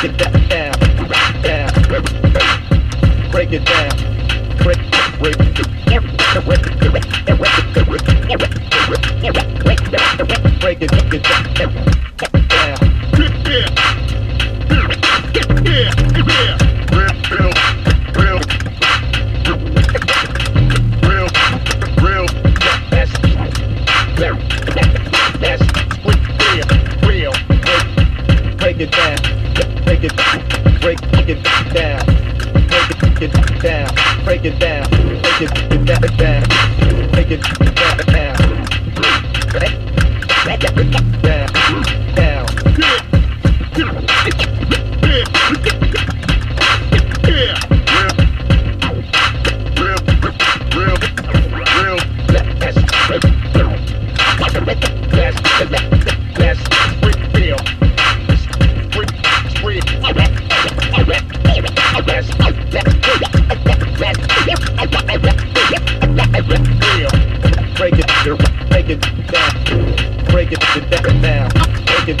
break it down, break it down. Break it down, break it down, break it down, break it down,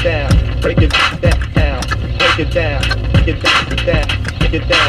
break it down, break it down, break it down,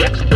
Rex.